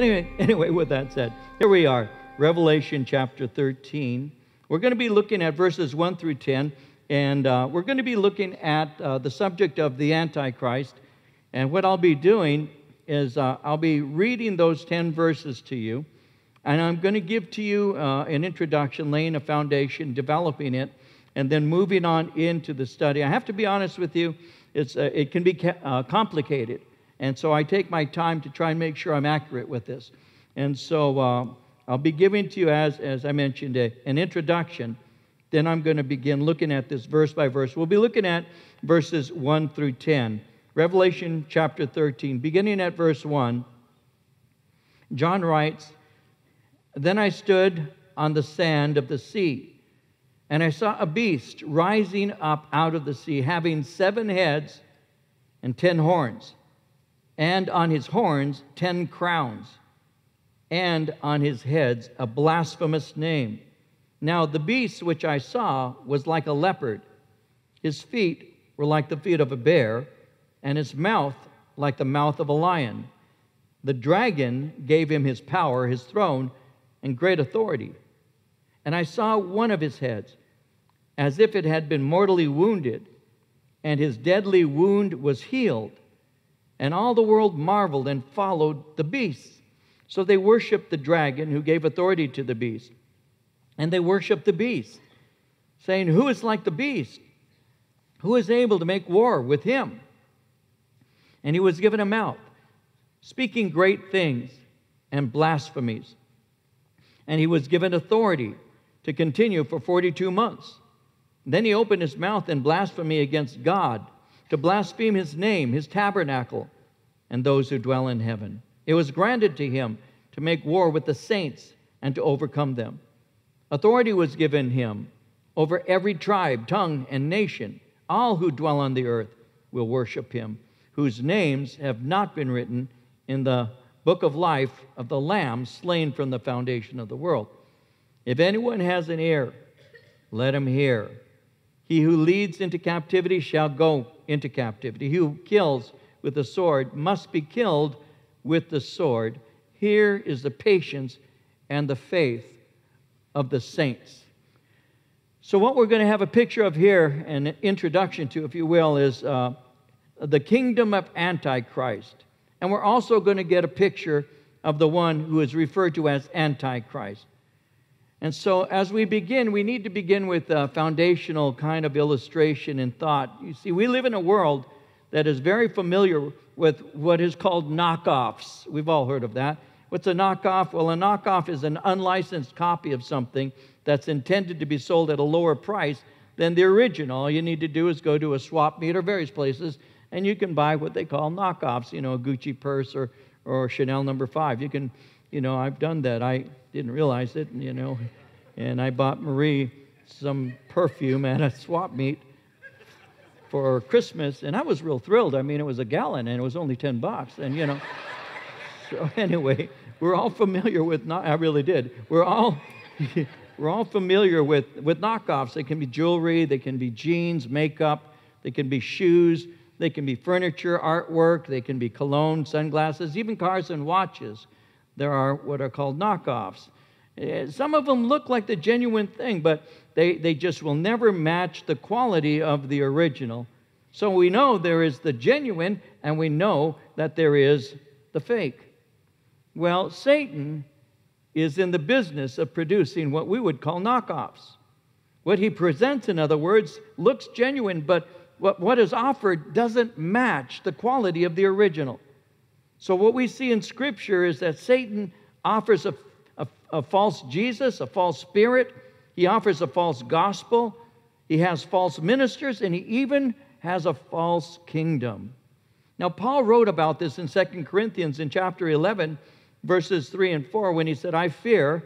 Anyway, with that said, here we are, Revelation chapter 13. We're going to be looking at verses 1 through 10, and we're going to be looking at the subject of the Antichrist. And what I'll be doing is I'll be reading those 10 verses to you, and I'm going to give to you an introduction, laying a foundation, developing it, and then moving on into the study. I have to be honest with you, it can be complicated, and so I take my time to try and make sure I'm accurate with this. And so I'll be giving to you, as I mentioned, an introduction. Then I'm going to begin looking at this verse by verse. We'll be looking at verses 1 through 10. Revelation chapter 13, beginning at verse 1, John writes, "Then I stood on the sand of the sea, and I saw a beast rising up out of the sea, having 7 heads and 10 horns, and on his horns 10 crowns, and on his heads a blasphemous name. Now the beast which I saw was like a leopard. His feet were like the feet of a bear, and his mouth like the mouth of a lion. The dragon gave him his power, his throne, and great authority. And I saw one of his heads, as if it had been mortally wounded, and his deadly wound was healed. And all the world marveled and followed the beast. So they worshiped the dragon who gave authority to the beast. And they worshiped the beast, saying, 'Who is like the beast? Who is able to make war with him?' And he was given a mouth, speaking great things and blasphemies. And he was given authority to continue for 42 months. Then he opened his mouth in blasphemy against God, to blaspheme his name, his tabernacle, and those who dwell in heaven. It was granted to him to make war with the saints and to overcome them. Authority was given him over every tribe, tongue, and nation. All who dwell on the earth will worship him, whose names have not been written in the book of life of the Lamb slain from the foundation of the world. If anyone has an ear, let him hear. He who leads into captivity shall go into captivity. He who kills with the sword must be killed with the sword. Here is the patience and the faith of the saints." So what we're going to have a picture of here, an introduction to, if you will, is the kingdom of Antichrist. And we're also going to get a picture of the one who is referred to as Antichrist. And so as we begin, we need to begin with a foundational kind of illustration and thought. You see, we live in a world that is very familiar with what is called knockoffs. We've all heard of that. What's a knockoff? Well, a knockoff is an unlicensed copy of something that's intended to be sold at a lower price than the original. All you need to do is go to a swap meet or various places, and you can buy what they call knockoffs, you know, a Gucci purse or Chanel No. 5. You can, you know, I've done that. I didn't realize it, you know, and I bought Marie some perfume at a swap meet for Christmas, and I was real thrilled. I mean, it was a gallon, and it was only $10, and, you know. So anyway, we're all familiar with, I really did. We're all familiar with knockoffs. They can be jewelry, they can be jeans, makeup, they can be shoes, they can be furniture, artwork, they can be cologne, sunglasses, even cars and watches. There are what are called knockoffs. Some of them look like the genuine thing, but they just will never match the quality of the original. So we know there is the genuine, and we know that there is the fake. Well, Satan is in the business of producing what we would call knockoffs. What he presents, in other words, looks genuine, but what is offered doesn't match the quality of the original. So what we see in Scripture is that Satan offers a false Jesus, a false spirit. He offers a false gospel. He has false ministers, and he even has a false kingdom. Now, Paul wrote about this in 2 Corinthians in chapter 11, verses 3 and 4, when he said, "I fear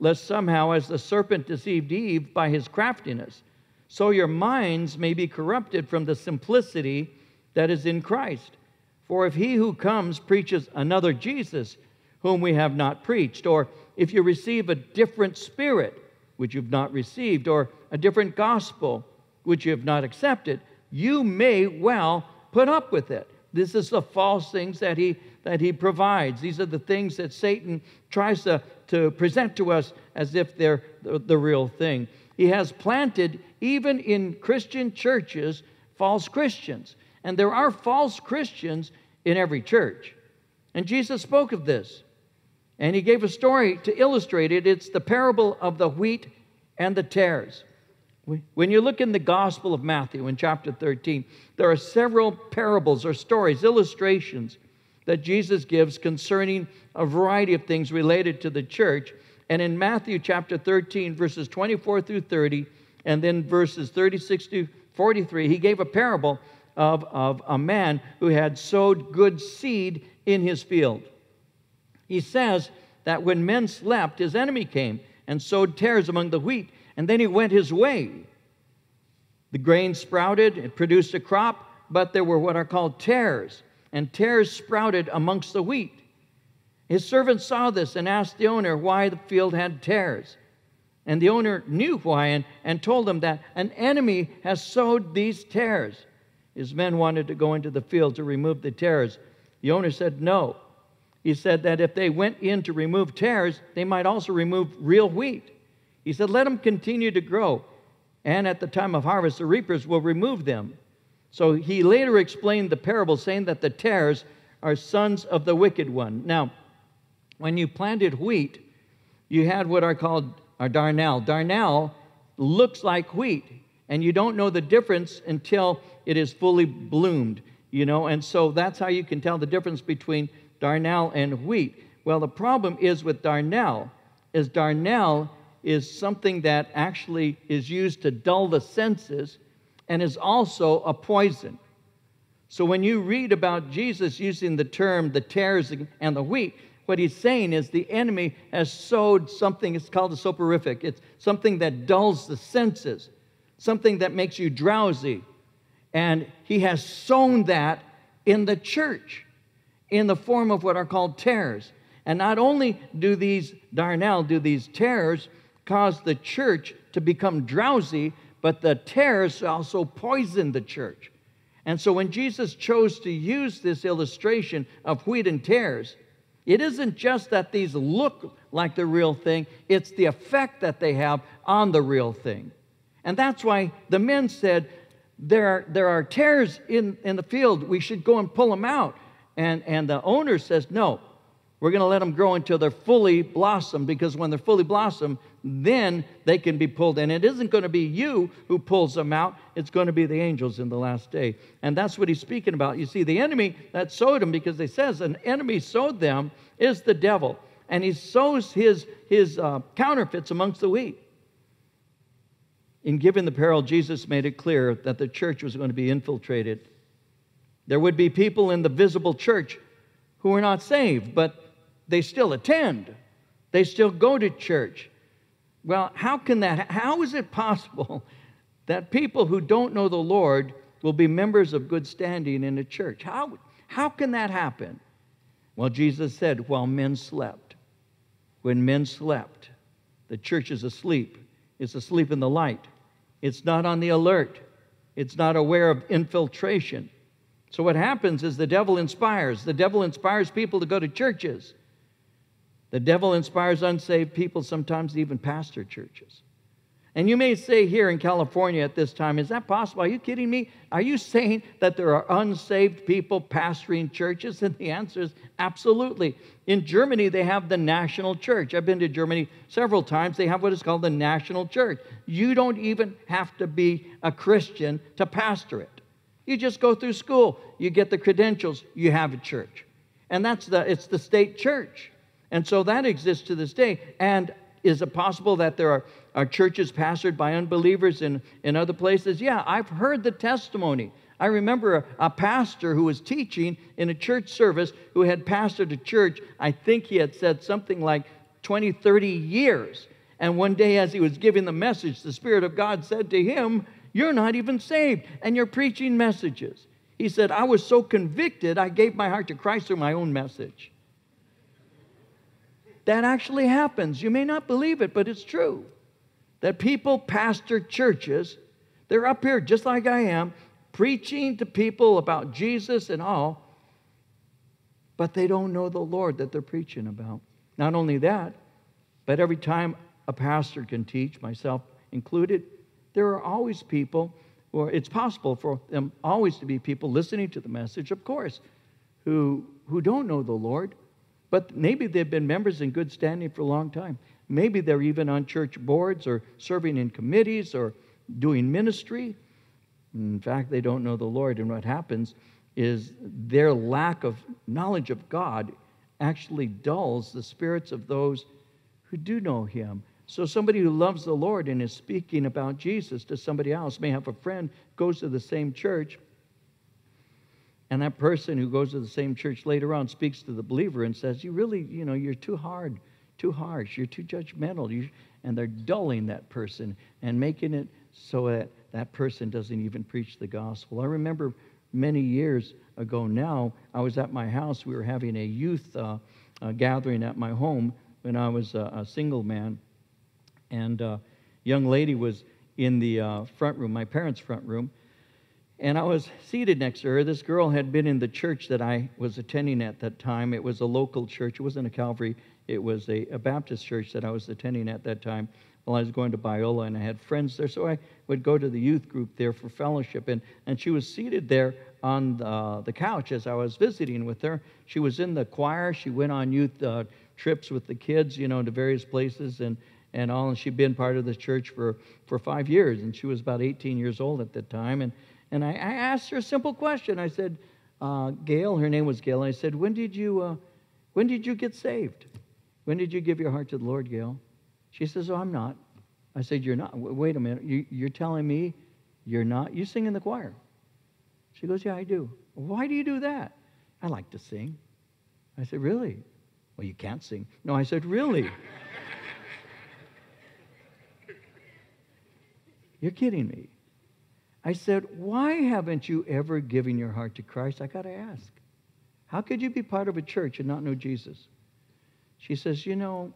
lest somehow, as the serpent deceived Eve by his craftiness, so your minds may be corrupted from the simplicity that is in Christ. For if he who comes preaches another Jesus, whom we have not preached, or if you receive a different spirit, which you've not received, or a different gospel, which you have not accepted, you may well put up with it. This is the false things that he provides. These are the things that Satan tries to present to us as if they're the real thing. He has planted, even in Christian churches, false Christians. And there are false Christians in every church. And Jesus spoke of this. And he gave a story to illustrate it. It's the parable of the wheat and the tares. When you look in the Gospel of Matthew in chapter 13, there are several parables or stories, illustrations that Jesus gives concerning a variety of things related to the church. And in Matthew chapter 13, verses 24 through 30, and then verses 36 to 43, he gave a parable of a man who had sowed good seed in his field. He says that when men slept, his enemy came and sowed tares among the wheat, and then he went his way. The grain sprouted, it produced a crop, but there were what are called tares, and tares sprouted amongst the wheat. His servant saw this and asked the owner why the field had tares. And the owner knew why and told him that an enemy has sowed these tares. His men wanted to go into the field to remove the tares. The owner said no. He said that if they went in to remove tares, they might also remove real wheat. He said, let them continue to grow, and at the time of harvest, the reapers will remove them. So he later explained the parable, saying that the tares are sons of the wicked one. Now, when you planted wheat, you had what are called darnel. Darnel looks like wheat, and you don't know the difference until it is fully bloomed, you know, and so that's how you can tell the difference between darnel and wheat. Well, the problem is with darnel is something that actually is used to dull the senses and is also a poison. So when you read about Jesus using the term the tares and the wheat, what he's saying is the enemy has sowed something, it's called a soporific. It's something that dulls the senses, something that makes you drowsy. And he has sown that in the church in the form of what are called tares. And not only do these darnel, do these tares, cause the church to become drowsy, but the tares also poison the church. And so when Jesus chose to use this illustration of wheat and tares, it isn't just that these look like the real thing, it's the effect that they have on the real thing. And that's why the men said, there are tares in the field, we should go and pull them out. And the owner says, no. We're going to let them grow until they're fully blossomed, because when they're fully blossomed, then they can be pulled. And it isn't going to be you who pulls them out. It's going to be the angels in the last day. And that's what he's speaking about. You see, the enemy that sowed them, because he says an enemy sowed them, is the devil. And he sows his counterfeits amongst the wheat. In giving the parable, Jesus made it clear that the church was going to be infiltrated. There would be people in the visible church who are not saved, but they still attend. They still go to church. Well, how is it possible that people who don't know the Lord will be members of good standing in a church? How can that happen? Well, Jesus said, while men slept. When men slept, the church is asleep. It's asleep in the light. It's not on the alert. It's not aware of infiltration. So what happens is the devil inspires. The devil inspires people to go to churches. The devil inspires unsaved people, sometimes even pastor churches. And you may say here in California at this time, is that possible? Are you kidding me? Are you saying that there are unsaved people pastoring churches? And the answer is absolutely. In Germany, they have the national church. I've been to Germany several times. They have what is called the national church. You don't even have to be a Christian to pastor it. You just go through school. You get the credentials. You have a church. And it's the state church. And so that exists to this day. And is it possible that there are churches pastored by unbelievers in other places? Yeah, I've heard the testimony. I remember a pastor who was teaching in a church service who had pastored a church. I think he had said something like 20, 30 years. And one day as he was giving the message, the Spirit of God said to him, "You're not even saved, and you're preaching messages." He said, "I was so convicted, I gave my heart to Christ through my own message." That actually happens. You may not believe it, but it's true. That people pastor churches. They're up here just like I am, preaching to people about Jesus and all, but they don't know the Lord that they're preaching about. Not only that, but every time a pastor can teach, myself included, there are always people, or it's possible for them always to be people listening to the message, of course, who don't know the Lord, but maybe they've been members in good standing for a long time. Maybe they're even on church boards or serving in committees or doing ministry. In fact, they don't know the Lord, and what happens is their lack of knowledge of God actually dulls the spirits of those who do know Him. So somebody who loves the Lord and is speaking about Jesus to somebody else may have a friend, goes to the same church, and that person who goes to the same church later on speaks to the believer and says, you really, you know, you're too hard, too harsh, you're too judgmental. And they're dulling that person and making it so that that person doesn't even preach the gospel. I remember many years ago now, I was at my house. We were having a youth gathering at my home when I was a single man. And a young lady was in the front room, my parents' front room. And I was seated next to her. This girl had been in the church that I was attending at that time. It was a local church. It wasn't a Calvary. It was a Baptist church that I was attending at that time. Well, I was going to Biola, and I had friends there, so I would go to the youth group there for fellowship. And she was seated there on the couch as I was visiting with her. She was in the choir. She went on youth trips with the kids, you know, to various places and all. And she'd been part of the church for 5 years, and she was about 18 years old at the time. And I asked her a simple question. I said, Gail, her name was Gail. I said, when did you get saved? When did you give your heart to the Lord, Gail? She says, oh, I'm not. I said, you're not? Wait a minute. You're telling me you're not? You sing in the choir. She goes, yeah, I do. Why do you do that? I like to sing. I said, really? Well, you can't sing. No, I said, really? You're kidding me. I said, why haven't you ever given your heart to Christ? I got to ask. How could you be part of a church and not know Jesus? She says, you know,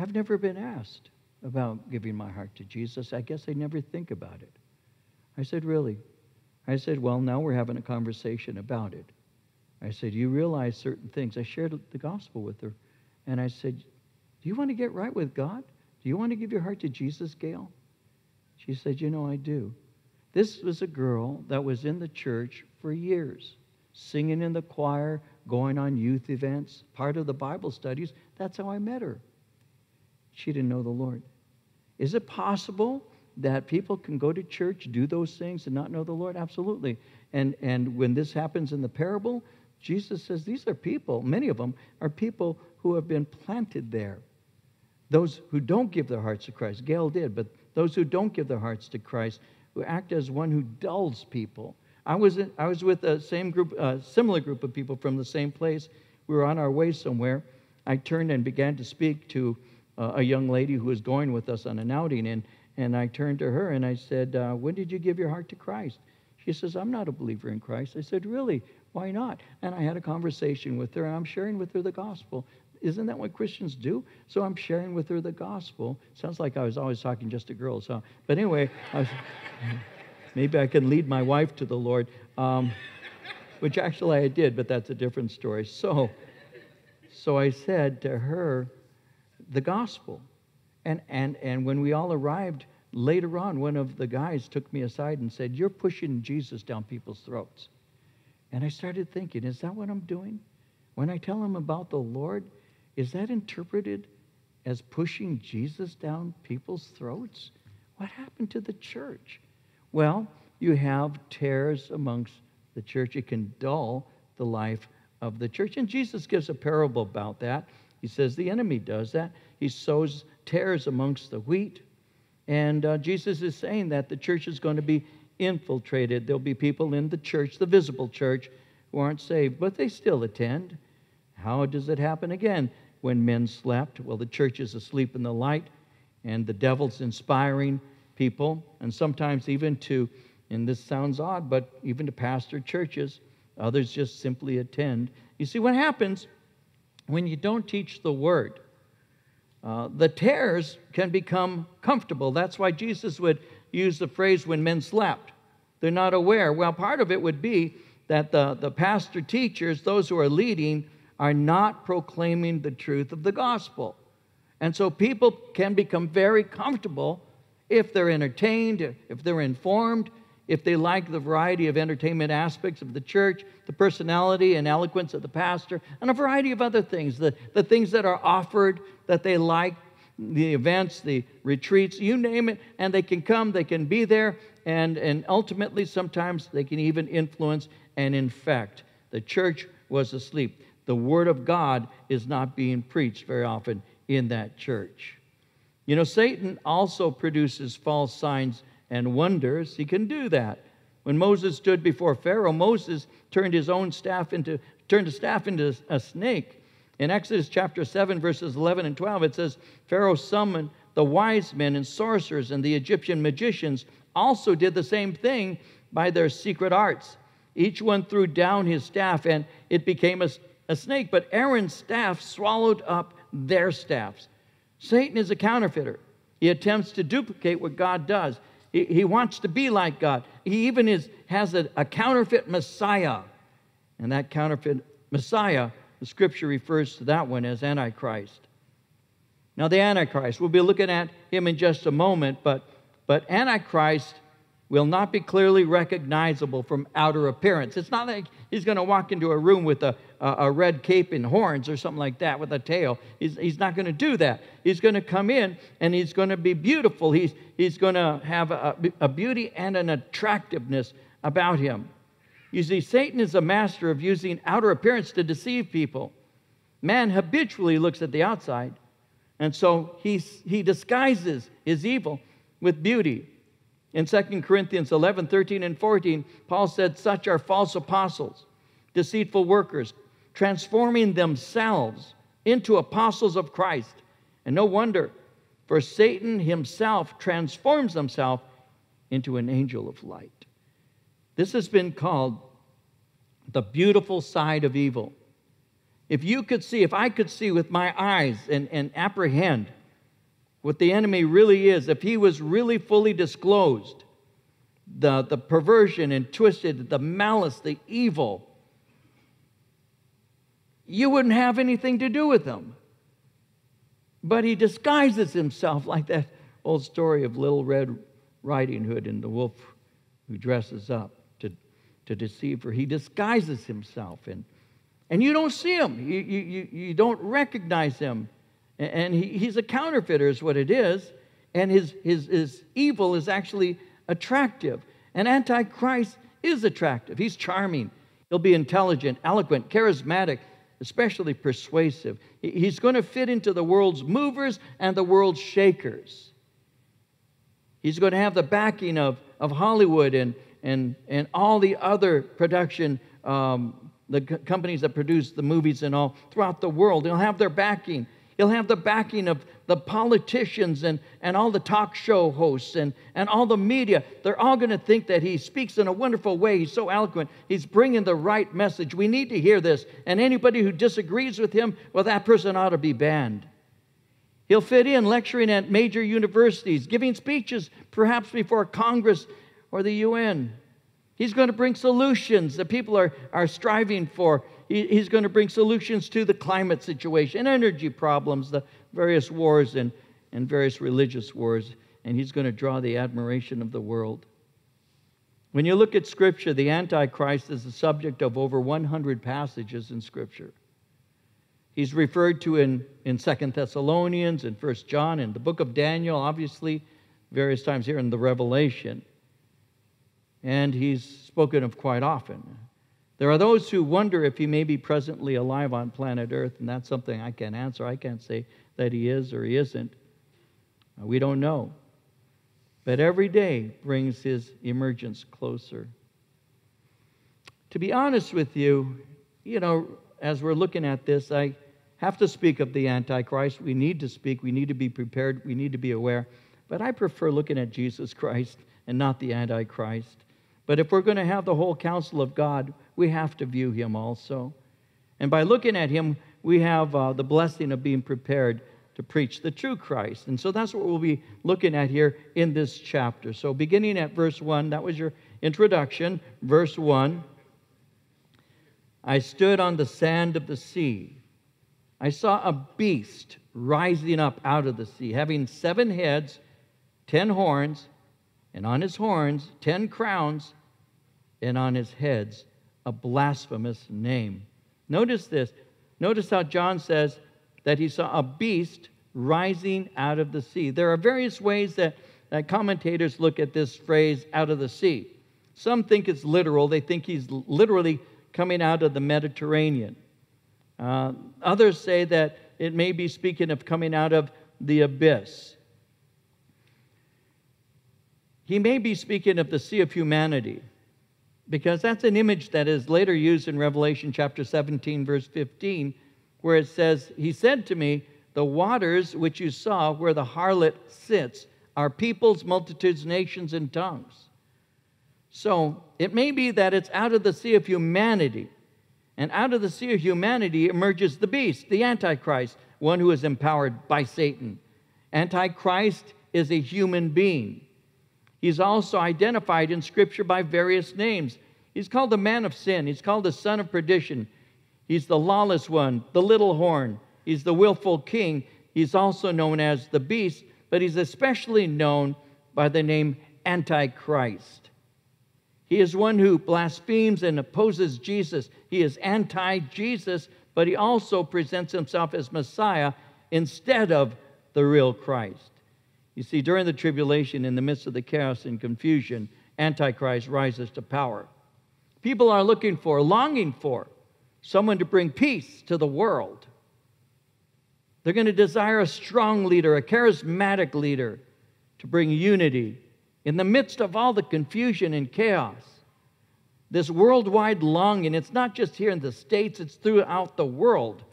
I've never been asked about giving my heart to Jesus. I guess I never think about it. I said, really? I said, well, now we're having a conversation about it. I said, you realize certain things. I shared the gospel with her. And I said, do you want to get right with God? Do you want to give your heart to Jesus, Gail? She said, you know, I do. This was a girl that was in the church for years, singing in the choir, going on youth events, part of the Bible studies. That's how I met her. She didn't know the Lord. Is it possible that people can go to church, do those things, and not know the Lord? Absolutely. And when this happens in the parable, Jesus says these are people, many of them are people who have been planted there. Those who don't give their hearts to Christ. Gail did, but those who don't give their hearts to Christ, who act as one who dulls people. I was with the same group, similar group of people from the same place. We were on our way somewhere. I turned and began to speak to a young lady who was going with us on an outing, and I turned to her and I said, when did you give your heart to Christ? She says, I'm not a believer in Christ. I said, really? Why not? And I had a conversation with her, and I'm sharing with her the gospel. Isn't that what Christians do? So I'm sharing with her the gospel. Sounds like I was always talking just to girls, huh? But anyway, maybe I can lead my wife to the Lord, which actually I did, but that's a different story. So I said to her, the gospel. And when we all arrived later on, one of the guys took me aside and said, you're pushing Jesus down people's throats. And I started thinking, is that what I'm doing? When I tell them about the Lord, is that interpreted as pushing Jesus down people's throats? What happened to the church? Well, you have tares amongst the church. It can dull the life of the church. And Jesus gives a parable about that. He says the enemy does that. He sows tares amongst the wheat. And Jesus is saying that the church is going to be infiltrated. There'll be people in the church, the visible church, who aren't saved, but they still attend. How does it happen again? When men slept, well, the church is asleep in the light, and the devil's inspiring people, and sometimes even to, and this sounds odd, but even to pastor churches. Others just simply attend. You see what happens when you don't teach the word. The tares can become comfortable. That's why Jesus would use the phrase when men slept. They're not aware. Well, part of it would be that the pastor teachers, those who are leading, are not proclaiming the truth of the gospel. And so people can become very comfortable if they're entertained, if they're informed, if they like the variety of entertainment aspects of the church, the personality and eloquence of the pastor, and a variety of other things, the things that are offered that they like, the events, the retreats, you name it, and they can come, they can be there, and ultimately sometimes they can even influence and infect. The church was asleep. The Word of God is not being preached very often in that church. You know, Satan also produces false signs and wonders. He can do that. When Moses stood before Pharaoh, Moses turned his staff into a snake. In Exodus chapter 7, verses 11 and 12, it says, Pharaoh summoned the wise men and sorcerers, and the Egyptian magicians also did the same thing by their secret arts. Each one threw down his staff, and it became a snake, but Aaron's staff swallowed up their staffs. Satan is a counterfeiter. He attempts to duplicate what God does. He wants to be like God. He even has a counterfeit Messiah. And that counterfeit Messiah, the Scripture refers to that one as Antichrist. Now, the Antichrist, we'll be looking at him in just a moment, but Antichrist will not be clearly recognizable from outer appearance. It's not like he's going to walk into a room with a red cape and horns or something like that with a tail. He's not going to do that. He's going to come in and he's going to be beautiful. He's going to have a beauty and an attractiveness about him. You see, Satan is a master of using outer appearance to deceive people. Man habitually looks at the outside, and so he disguises his evil with beauty. In 2 Corinthians 11, 13, and 14, Paul said, such are false apostles, deceitful workers, transforming themselves into apostles of Christ. And no wonder, for Satan himself transforms himself into an angel of light. This has been called the beautiful side of evil. If you could see, if I could see with my eyes and apprehend what the enemy really is, if he was really fully disclosed, the perversion and twisted, the malice, the evil, you wouldn't have anything to do with him. But he disguises himself like that old story of Little Red Riding Hood and the wolf who dresses up to deceive her. He disguises himself, and you don't see him. You don't recognize him. And he's a counterfeiter is what it is. And his evil is actually attractive. And Antichrist is attractive. He's charming. He'll be intelligent, eloquent, charismatic, especially persuasive. He's going to fit into the world's movers and the world's shakers. He's going to have the backing of Hollywood and all the other production the companies that produce the movies and all throughout the world. They'll have their backing. He'll have the backing of the politicians and all the talk show hosts and all the media. They're all going to think that he speaks in a wonderful way. He's so eloquent. He's bringing the right message. We need to hear this. And anybody who disagrees with him, well, that person ought to be banned. He'll fit in lecturing at major universities, giving speeches perhaps before Congress or the UN. He's going to bring solutions that people are striving for. He's going to bring solutions to the climate situation, energy problems, the various wars and various religious wars, and he's going to draw the admiration of the world. When you look at Scripture, the Antichrist is the subject of over 100 passages in Scripture. He's referred to in 2 Thessalonians, in 1 John, in the book of Daniel, obviously, various times here in the Revelation. And he's spoken of quite often. There are those who wonder if he may be presently alive on planet Earth, and that's something I can't answer. I can't say that he is or he isn't. We don't know. But every day brings his emergence closer. To be honest with you, as we're looking at this, I have to speak of the Antichrist. We need to speak. We need to be prepared. We need to be aware. But I prefer looking at Jesus Christ and not the Antichrist. But if we're going to have the whole counsel of God, we have to view him also. And by looking at him, we have the blessing of being prepared to preach the true Christ. And so that's what we'll be looking at here in this chapter. So beginning at verse 1, that was your introduction. Verse 1, I stood on the sand of the sea. I saw a beast rising up out of the sea, having 7 heads, 10 horns, and on his horns 10 crowns, and on his heads a blasphemous name. Notice this. Notice how John says that he saw a beast rising out of the sea. There are various ways that commentators look at this phrase, out of the sea. Some think it's literal. They think he's literally coming out of the Mediterranean. Others say that it may be speaking of coming out of the abyss. He may be speaking of the sea of humanity, because that's an image that is later used in Revelation chapter 17, verse 15, where it says, "He said to me, the waters which you saw where the harlot sits are peoples, multitudes, nations, and tongues." So it may be that it's out of the sea of humanity, and out of the sea of humanity emerges the beast, the Antichrist, one who is empowered by Satan. Antichrist is a human being. He's also identified in Scripture by various names. He's called the man of sin. He's called the son of perdition. He's the lawless one, the little horn. He's the willful king. He's also known as the beast, but he's especially known by the name Antichrist. He is one who blasphemes and opposes Jesus. He is anti-Jesus, but he also presents himself as Messiah instead of the real Christ. You see, during the tribulation, in the midst of the chaos and confusion, Antichrist rises to power. People are looking for, longing for, someone to bring peace to the world. They're going to desire a strong leader, a charismatic leader, to bring unity in the midst of all the confusion and chaos. This worldwide longing, it's not just here in the States, it's throughout the world.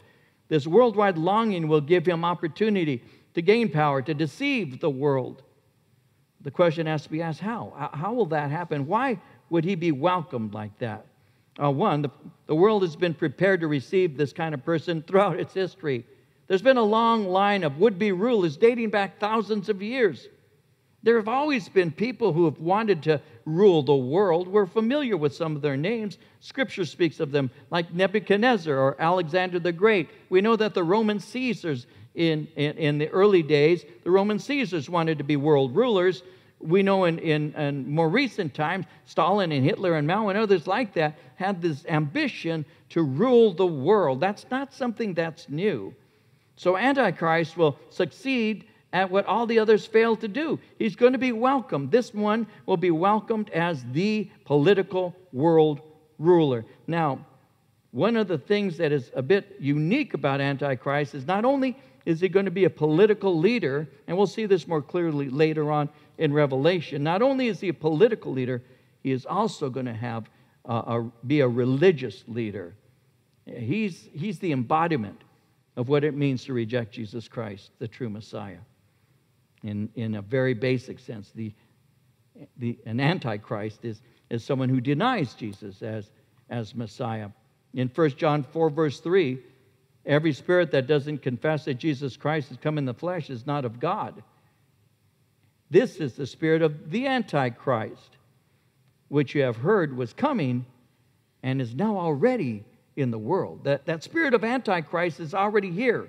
This worldwide longing will give him opportunity to gain power, to deceive the world. The question has to be asked, how? How will that happen? Why would he be welcomed like that? One, the world has been prepared to receive this kind of person throughout its history. There's been a long line of would-be rulers dating back thousands of years. There have always been people who have wanted to rule the world. We're familiar with some of their names. Scripture speaks of them, like Nebuchadnezzar or Alexander the Great. We know that the Roman Caesars in the early days, the Roman Caesars wanted to be world rulers. We know in more recent times, Stalin and Hitler and Mao and others like that had this ambition to rule the world. That's not something that's new. So Antichrist will succeed at what all the others failed to do. He's going to be welcomed. This one will be welcomed as the political world ruler. Now, one of the things that is a bit unique about Antichrist is not only is he going to be a political leader, and we'll see this more clearly later on in Revelation, not only is he a political leader, he is also going to have be a religious leader. He's the embodiment of what it means to reject Jesus Christ, the true Messiah. In a very basic sense, an Antichrist is someone who denies Jesus as Messiah. In 1 John 4, verse 3, every spirit that doesn't confess that Jesus Christ has come in the flesh is not of God. This is the spirit of the Antichrist, which you have heard was coming and is now already in the world. That spirit of Antichrist is already here.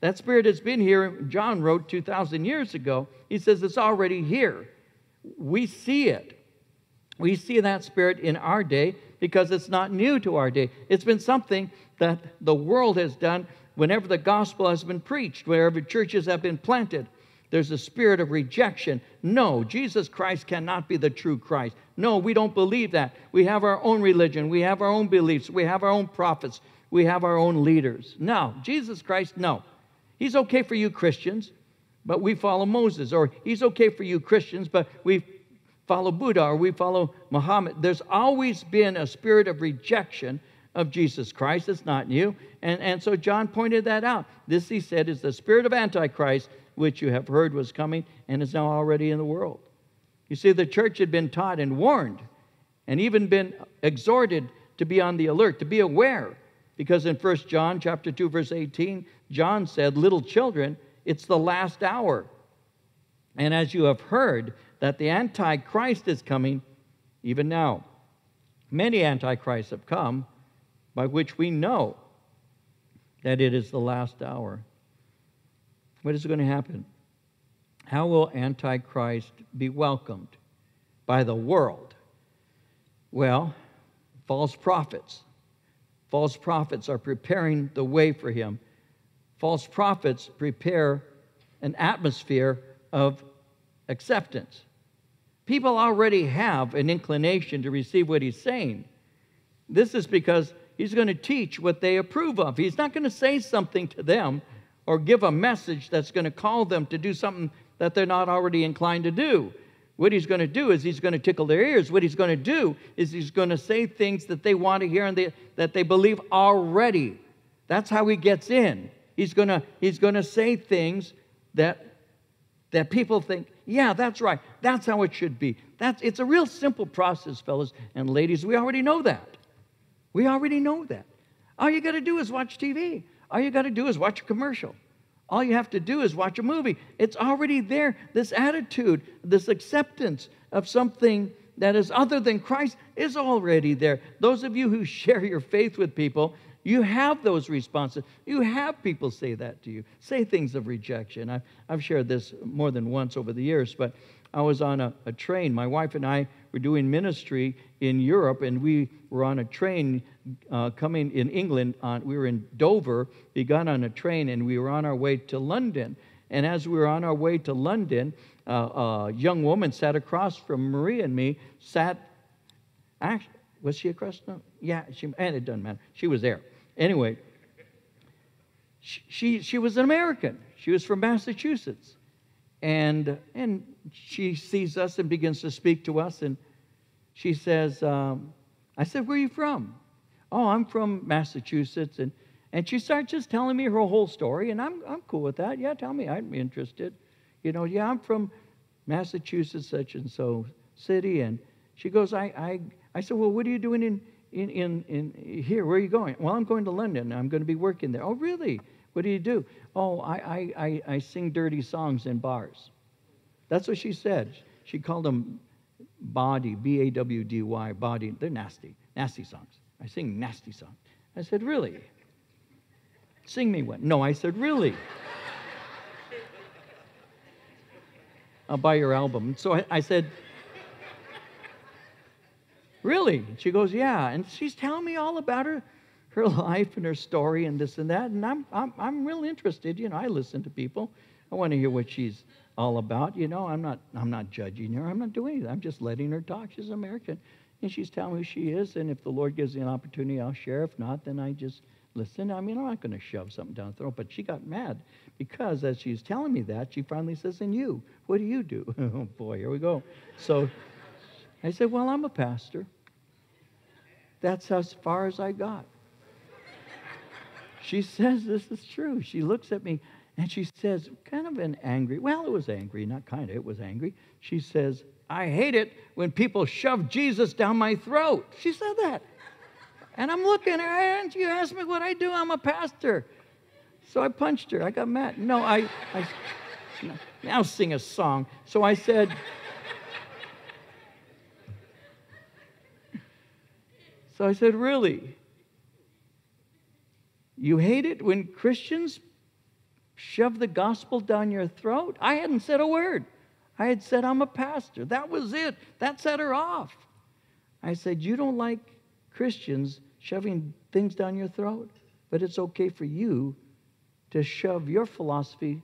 That spirit has been here. John wrote 2,000 years ago. He says it's already here. We see it. We see that spirit in our day because it's not new to our day. It's been something that the world has done whenever the gospel has been preached, wherever churches have been planted. There's a spirit of rejection. No, Jesus Christ cannot be the true Christ. No, we don't believe that. We have our own religion. We have our own beliefs. We have our own prophets. We have our own leaders. No, Jesus Christ, no. He's okay for you Christians, but we follow Moses. Or he's okay for you Christians, but we follow Buddha, or we follow Muhammad. There's always been a spirit of rejection of Jesus Christ. It's not new. And so John pointed that out. This, he said, is the spirit of Antichrist, which you have heard was coming and is now already in the world. You see, the church had been taught and warned and even been exhorted to be on the alert, to be aware. Because in 1 John chapter 2, verse 18, John said, "Little children, it's the last hour. And as you have heard that the Antichrist is coming, even now, many Antichrists have come, by which we know that it is the last hour. What is going to happen? How will Antichrist be welcomed by the world? Well, false prophets. False prophets are preparing the way for him. False prophets prepare an atmosphere of acceptance. People already have an inclination to receive what he's saying. This is because he's going to teach what they approve of. He's not going to say something to them or give a message that's going to call them to do something that they're not already inclined to do. What he's going to do is he's going to tickle their ears. What he's going to do is he's going to say things that they want to hear and that they believe already. That's how he gets in. He's going to say things that people think, yeah, that's right. That's how it should be. It's a real simple process, fellas and ladies. We already know that. We already know that. All you got to do is watch TV. All you got to do is watch a commercial. All you have to do is watch a movie. It's already there. This attitude, this acceptance of something that is other than Christ is already there. Those of you who share your faith with people, you have those responses. You have people say that to you, say things of rejection. I've shared this more than once over the years, but I was on a train. My wife and I were doing ministry in Europe, and we were on a train coming in England. We were in Dover. We got on a train, and we were on our way to London. And as we were on our way to London, a young woman sat across from Marie and me. Actually, was she across? No. Yeah, and it doesn't matter. She was there. Anyway, she was an American. She was from Massachusetts. And she sees us and begins to speak to us, and she says, I said, where are you from? Oh, I'm from Massachusetts. And she starts just telling me her whole story, and I'm cool with that. Yeah, tell me, I'm interested. You know, yeah, I'm from Massachusetts, such and so city. And she goes, I said, well, what are you doing in here? Where are you going? Well, I'm going to London. I'm going to be working there. Oh, really? What do? Oh, I sing dirty songs in bars. That's what she said. She called them bawdy, B-A-W-D-Y, bawdy. They're nasty, nasty songs. I sing nasty songs. I said, really? Sing me one. No, I said, really? I'll buy your album. So I said, really? She goes, yeah. And she's telling me all about her life and her story and this and that, and I'm real interested. You know, I listen to people. I want to hear what she's all about. You know, I'm not judging her. I'm not doing anything. I'm just letting her talk. She's American, and she's telling me who she is. And if the Lord gives me an opportunity, I'll share. If not, then I just listen. I mean, I'm not going to shove something down her throat. But she got mad because as she's telling me that, she finally says, "And you? What do you do?" Oh boy, here we go. So I said, "Well, I'm a pastor." That's as far as I got. She says this is true. She looks at me, and she says, kind of an angry, well, it was angry, not kind of, it was angry. She says, I hate it when people shove Jesus down my throat. She said that. And I'm looking at her, and you asked me what I do. I'm a pastor. So I punched her. I got mad. No, I now sing a song. So I said, really? You hate it when Christians shove the gospel down your throat? I hadn't said a word. I had said, I'm a pastor. That was it. That set her off. I said, you don't like Christians shoving things down your throat, but it's okay for you to shove your philosophy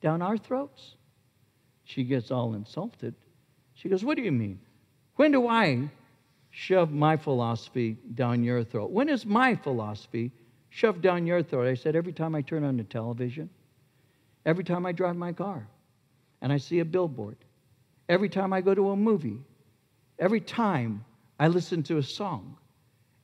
down our throats. She gets all insulted. She goes, what do you mean? When do I shove my philosophy down your throat? When is my philosophy shoved down your throat? I said, every time I turn on the television, every time I drive my car, and I see a billboard, every time I go to a movie, every time I listen to a song,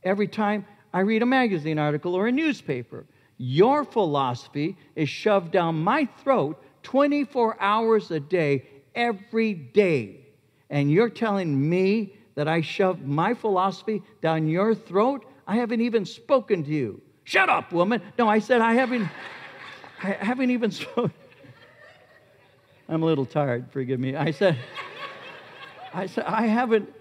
every time I read a magazine article or a newspaper, your philosophy is shoved down my throat 24 hours a day, every day. And you're telling me that I shoved my philosophy down your throat? I haven't even spoken to you. Shut up, woman. No, I said, I haven't even spoken. I'm a little tired, forgive me. I said, I haven't,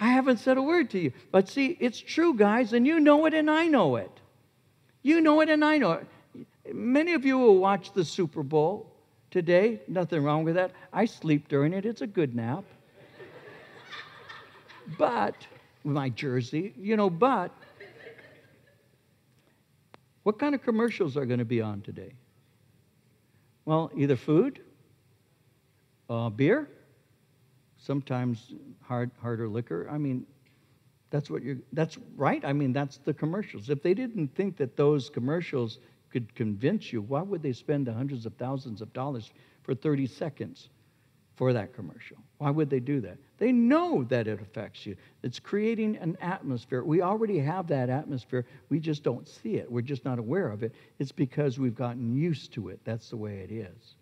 I haven't said a word to you. But see, it's true, guys, and you know it and I know it. You know it and I know it. Many of you will watch the Super Bowl today. Nothing wrong with that. I sleep during it. It's a good nap. But, my jersey, you know, but what kind of commercials are going to be on today? Well, either food, beer, sometimes harder liquor. I mean, that's right. I mean, that's the commercials. If they didn't think that those commercials could convince you, why would they spend the hundreds of thousands of dollars for 30 seconds for that commercial? Why would they do that? They know that it affects you. It's creating an atmosphere. We already have that atmosphere. We just don't see it. We're just not aware of it. It's because we've gotten used to it. That's the way it is.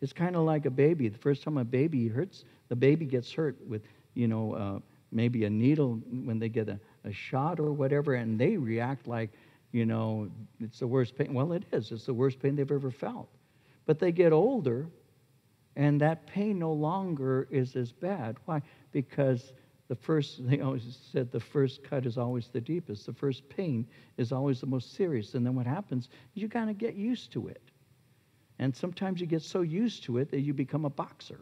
It's kind of like a baby. The first time a baby hurts, the baby gets hurt with, you know, maybe a needle when they get a shot or whatever, and they react like, you know, it's the worst pain. Well, it is. It's the worst pain they've ever felt. But they get older, and that pain no longer is as bad. Why? Because they always said the first cut is always the deepest. The first pain is always the most serious. And then what happens, you kind of get used to it. And sometimes you get so used to it that you become a boxer.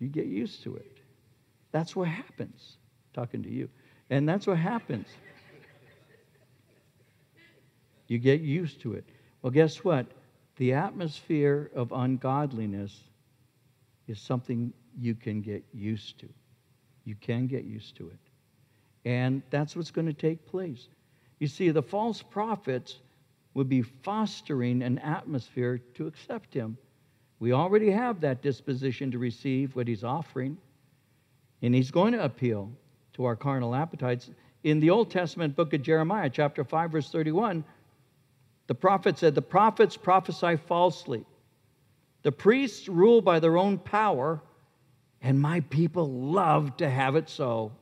You get used to it. That's what happens. Talking to you. And that's what happens. You get used to it. Well, guess what? The atmosphere of ungodliness is something you can get used to. You can get used to it. And that's what's going to take place. You see, the false prophets would be fostering an atmosphere to accept him. We already have that disposition to receive what he's offering. And he's going to appeal to our carnal appetites. In the Old Testament book of Jeremiah, chapter 5, verse 31, the prophet said, "The prophets prophesy falsely. The priests rule by their own power, and my people love to have it so.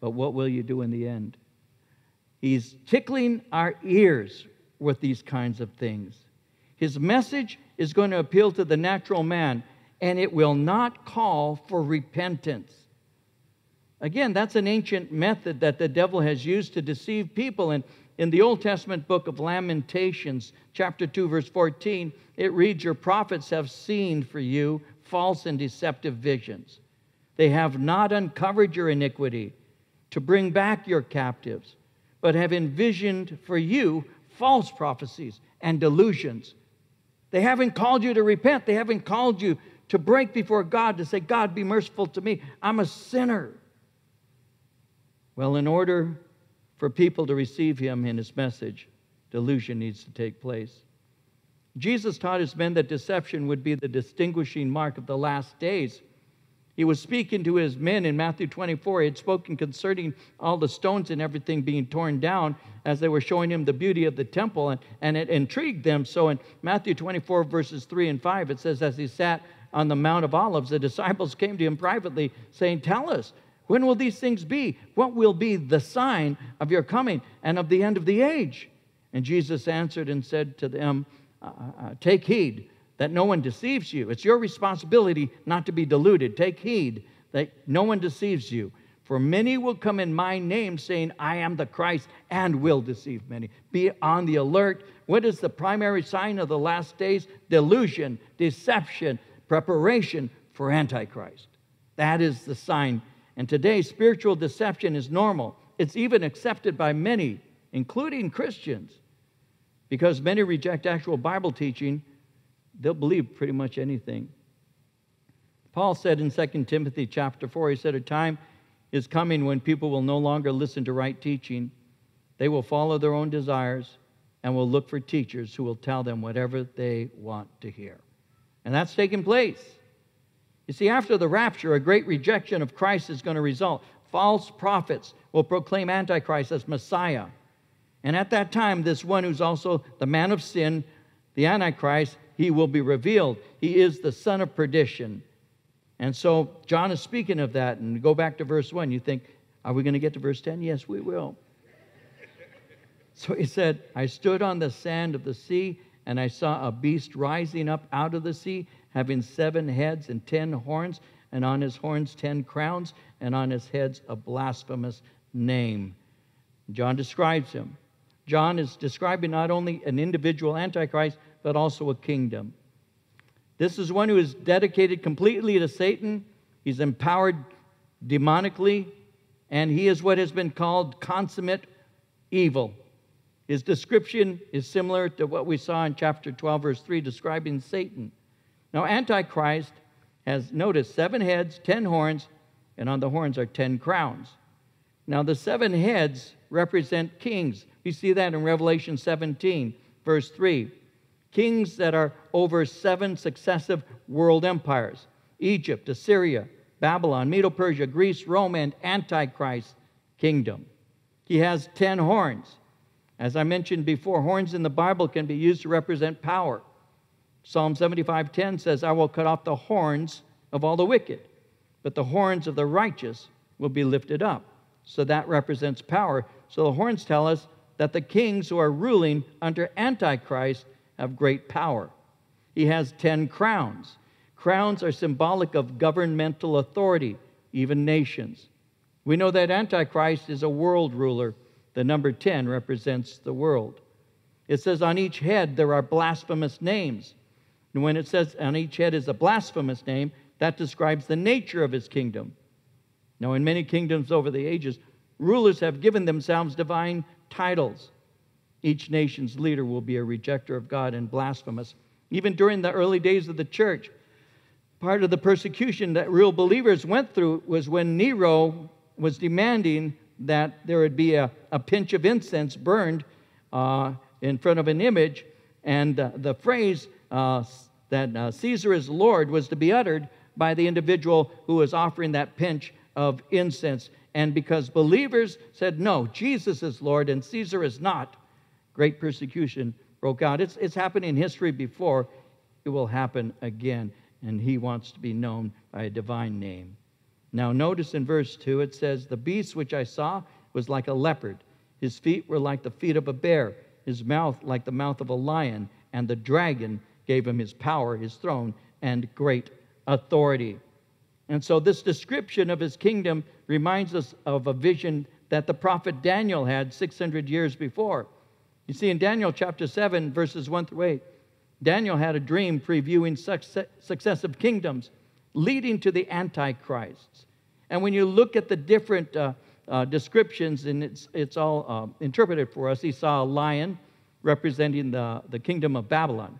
But what will you do in the end?" He's tickling our ears with these kinds of things. His message is going to appeal to the natural man, and it will not call for repentance. Again, that's an ancient method that the devil has used to deceive people. And in the Old Testament book of Lamentations, chapter 2, verse 14, it reads, "Your prophets have seen for you false and deceptive visions. They have not uncovered your iniquity to bring back your captives, but have envisioned for you false prophecies and delusions." They haven't called you to repent. They haven't called you to break before God, to say, "God, be merciful to me. I'm a sinner." Well, in order for people to receive him in his message, delusion needs to take place. Jesus taught his men that deception would be the distinguishing mark of the last days. He was speaking to his men in Matthew 24. He had spoken concerning all the stones and everything being torn down as they were showing him the beauty of the temple, and it intrigued them. So in Matthew 24, verses 3 and 5, it says, "As he sat on the Mount of Olives, the disciples came to him privately, saying, 'Tell us, when will these things be? What will be the sign of your coming and of the end of the age?' And Jesus answered and said to them, 'Take heed that no one deceives you.' It's your responsibility not to be deluded. Take heed that no one deceives you. For many will come in my name saying, 'I am the Christ,' and will deceive many. Be on the alert." What is the primary sign of the last days? Delusion, deception, preparation for Antichrist. That is the sign. And today, spiritual deception is normal. It's even accepted by many, including Christians. Because many reject actual Bible teaching, they'll believe pretty much anything. Paul said in 2 Timothy chapter 4, he said, "A time is coming when people will no longer listen to right teaching. They will follow their own desires and will look for teachers who will tell them whatever they want to hear." And that's taking place. You see, after the rapture, a great rejection of Christ is going to result. False prophets will proclaim Antichrist as Messiah. And at that time, this one who's also the man of sin, the Antichrist, he will be revealed. He is the son of perdition. And so John is speaking of that. And go back to verse 1. You think, are we going to get to verse 10? Yes, we will. So he said, "I stood on the sand of the sea, and I saw a beast rising up out of the sea, having 7 heads and 10 horns. and on his horns 10 crowns, and on his heads a blasphemous name. John describes him. John is describing not only an individual Antichrist, but also a kingdom. This is one who is dedicated completely to Satan. He's empowered demonically, and he is what has been called consummate evil. His description is similar to what we saw in chapter 12, verse 3, describing Satan. Now, Antichrist has, notice, 7 heads, 10 horns, and on the horns are 10 crowns. Now, the 7 heads represent kings. We see that in Revelation 17, verse 3. Kings that are over 7 successive world empires. Egypt, Assyria, Babylon, Medo-Persia, Greece, Rome, and Antichrist's kingdom. He has 10 horns. As I mentioned before, horns in the Bible can be used to represent power. Psalm 75:10 says, I will cut off the horns of all the wicked, but the horns of the righteous will be lifted up. So that represents power. So the horns tell us that the kings who are ruling under Antichrist have great power. He has 10 crowns. Crowns are symbolic of governmental authority, even nations. We know that Antichrist is a world ruler. The number 10 represents the world. It says on each head there are blasphemous names. And when it says on each head is a blasphemous name, that describes the nature of his kingdom. Now, in many kingdoms over the ages, rulers have given themselves divine titles. Each nation's leader will be a rejecter of God and blasphemous. Even during the early days of the church, part of the persecution that real believers went through was when Nero was demanding that there would be a pinch of incense burned in front of an image, and the phrase that Caesar is Lord was to be uttered by the individual who was offering that pinch of incense. And because believers said, no, Jesus is Lord and Caesar is not, great persecution broke out. It's happened in history before. It will happen again. And he wants to be known by a divine name. Now notice in verse 2 it says, the beast which I saw was like a leopard. His feet were like the feet of a bear. His mouth like the mouth of a lion. And the dragon gave him his power, his throne, and great authority. And so this description of his kingdom reminds us of a vision that the prophet Daniel had 600 years before. You see in Daniel chapter 7 verses 1 through 8. Daniel had a dream previewing successive kingdoms leading to the Antichrists. And when you look at the different descriptions, and it's all interpreted for us, he saw a lion representing the kingdom of Babylon.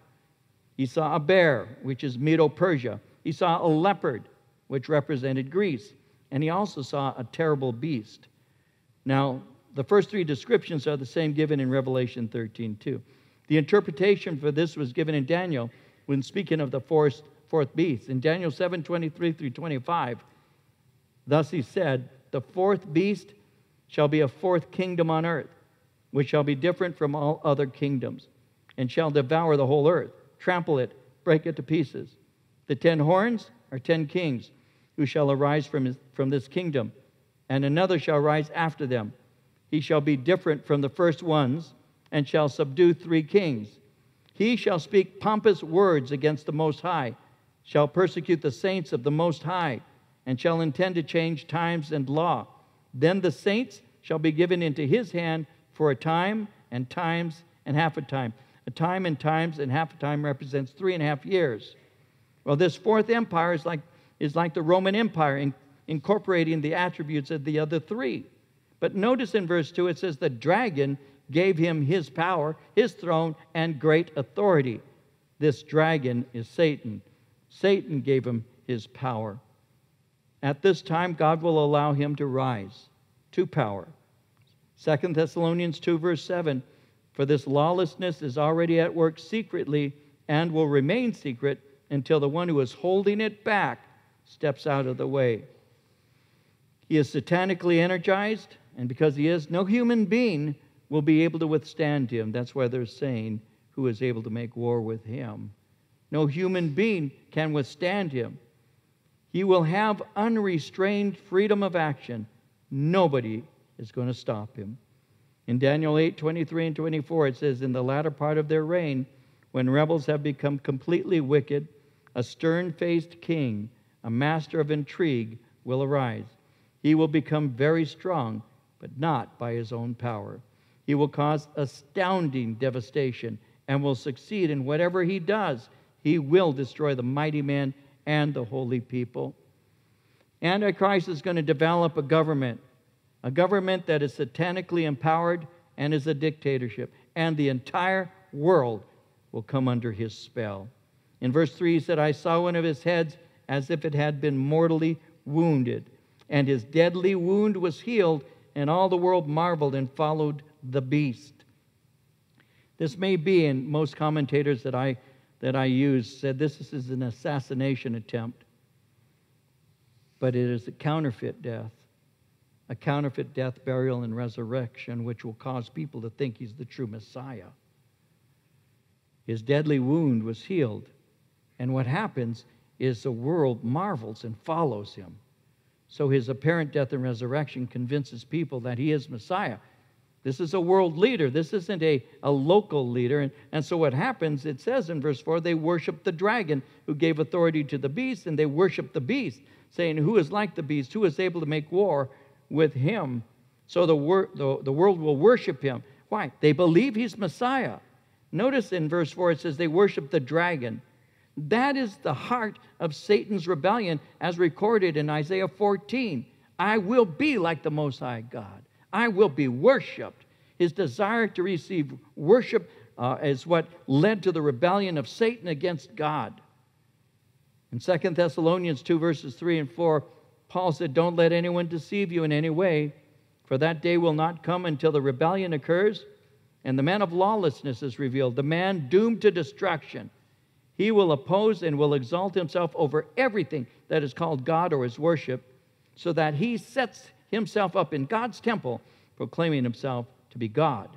He saw a bear, which is Medo-Persia. He saw a leopard, which represented Greece. And he also saw a terrible beast. Now, the first 3 descriptions are the same given in Revelation 13:2. The interpretation for this was given in Daniel when speaking of the fourth beast. In Daniel 7:23 through 25, thus he said, the fourth beast shall be a fourth kingdom on earth, which shall be different from all other kingdoms, and shall devour the whole earth, trample it, break it to pieces. The 10 horns are 10 kings, who shall arise from this kingdom, and another shall rise after them. He shall be different from the first ones, and shall subdue 3 kings. He shall speak pompous words against the Most High, shall persecute the saints of the Most High, and shall intend to change times and law. Then the saints shall be given into his hand for a time and times and half a time. A time and times and half a time represents 3.5 years. Well, this fourth empire is like the Roman Empire, incorporating the attributes of the other 3. But notice in verse 2 it says the dragon gave him his power, his throne, and great authority. This dragon is Satan. Satan gave him his power. At this time, God will allow him to rise to power. 2 Thessalonians 2, verse 7, for this lawlessness is already at work secretly and will remain secret until the one who is holding it back steps out of the way. He is satanically energized, and because he is, no human being will be able to withstand him. That's why they're saying, who is able to make war with him? No human being can withstand him. He will have unrestrained freedom of action. Nobody is going to stop him. In Daniel 8:23 and 24, it says, in the latter part of their reign, when rebels have become completely wicked, a stern-faced king A master of intrigue will arise. He will become very strong, but not by his own power. He will cause astounding devastation and will succeed in whatever he does. He will destroy the mighty man and the holy people. Antichrist is going to develop a government that is satanically empowered and is a dictatorship, and the entire world will come under his spell. In verse 3, he said, I saw one of his heads as if it had been mortally wounded, and his deadly wound was healed, and all the world marveled and followed the beast. This may be, and most commentators that I use said this is an assassination attempt, but it is a counterfeit death, burial, and resurrection, which will cause people to think he's the true Messiah. His deadly wound was healed, and what happens is the world marvels and follows him. So his apparent death and resurrection convinces people that he is Messiah. This is a world leader. This isn't a local leader. And so what happens, it says in verse 4, they worship the dragon who gave authority to the beast, and they worship the beast, saying, who is like the beast? Who is able to make war with him? So the world will worship him. Why? They believe he's Messiah. Notice in verse 4, it says they worship the dragon. That is the heart of Satan's rebellion as recorded in Isaiah 14. I will be like the Most High God. I will be worshipped. His desire to receive worship is what led to the rebellion of Satan against God. In 2 Thessalonians 2, verses 3 and 4, Paul said, don't let anyone deceive you in any way, for that day will not come until the rebellion occurs and the man of lawlessness is revealed, the man doomed to destruction. He will oppose and will exalt himself over everything that is called God or is worship, so that he sets himself up in God's temple, proclaiming himself to be God.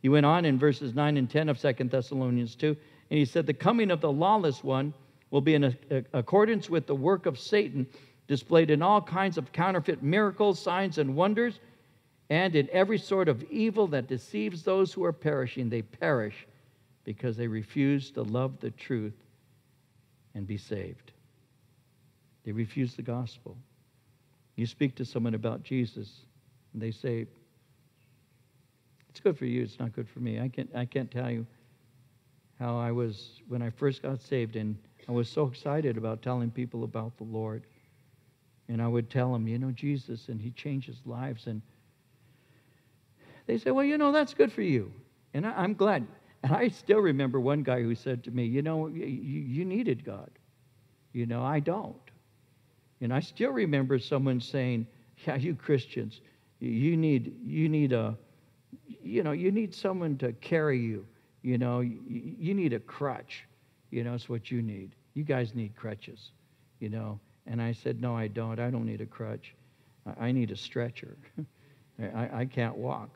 He went on in verses 9 and 10 of 2 Thessalonians 2, and he said, the coming of the lawless one will be in accordance with the work of Satan, displayed in all kinds of counterfeit miracles, signs, and wonders, and in every sort of evil that deceives those who are perishing. They perish because they refuse to love the truth and be saved. They refuse the gospel. You speak to someone about Jesus, and they say, it's good for you, it's not good for me. I can't tell you how I was when I first got saved, and I was so excited about telling people about the Lord. And I would tell them, you know, Jesus, and he changes lives. And they say, well, you know, that's good for you. And I'm glad. And I still remember one guy who said to me, you know, you needed God. You know, I don't. And I still remember someone saying, yeah, you Christians, you need someone to carry you. You know, you need a crutch. You know, it's what you need. You guys need crutches, you know. And I said, no, I don't. I don't need a crutch. I need a stretcher. I can't walk.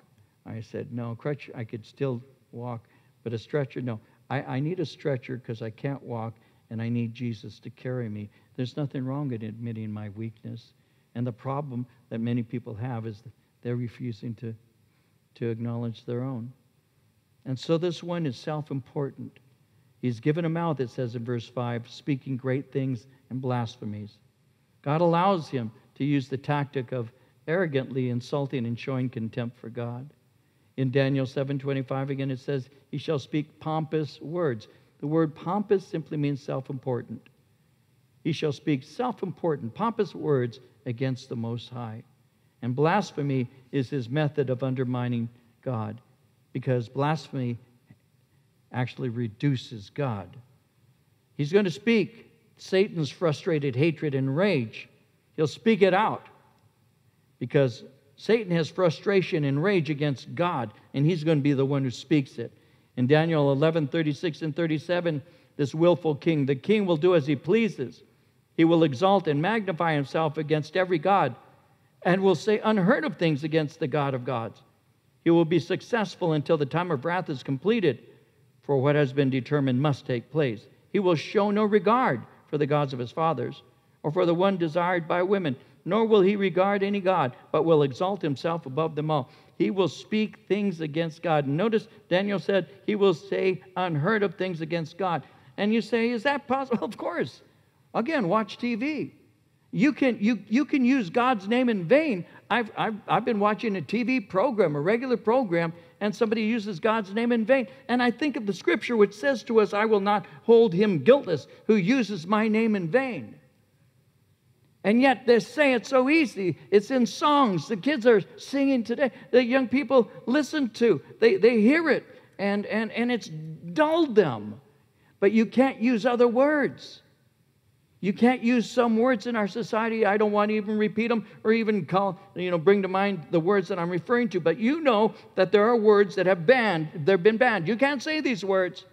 I said, no, crutch, I could still walk, but a stretcher, no. I need a stretcher because I can't walk, and I need Jesus to carry me. There's nothing wrong in admitting my weakness. And the problem that many people have is that they're refusing to acknowledge their own. And so this one is self-important. He's given a mouth, it says in verse 5, speaking great things and blasphemies. God allows him to use the tactic of arrogantly insulting and showing contempt for God. In Daniel 7:25, again, it says, he shall speak pompous words. The word pompous simply means self-important. He shall speak self-important, pompous words against the Most High. And blasphemy is his method of undermining God, because blasphemy actually reduces God. He's going to speak Satan's frustrated hatred and rage. He'll speak it out, because Satan has frustration and rage against God, and he's going to be the one who speaks it. In Daniel 11:36 and 37, this willful king, the king will do as he pleases. He will exalt and magnify himself against every god, and will say unheard of things against the God of gods. He will be successful until the time of wrath is completed, for what has been determined must take place. He will show no regard for the gods of his fathers, or for the one desired by women, nor will he regard any god, but will exalt himself above them all. He will speak things against God. Notice Daniel said he will say unheard of things against God. And you say, is that possible? Of course. Again, watch TV. You can use God's name in vain. I've been watching a TV program, a regular program, and somebody uses God's name in vain. And I think of the scripture which says to us, I will not hold him guiltless who uses my name in vain. And yet they say it's so easy. It's in songs. The kids are singing today. The young people listen to. They hear it, and it's dulled them. But you can't use other words. You can't use some words in our society. I don't want to even repeat them or even call, bring to mind the words that I'm referring to. But you know that there are words that have been banned. You can't say these words.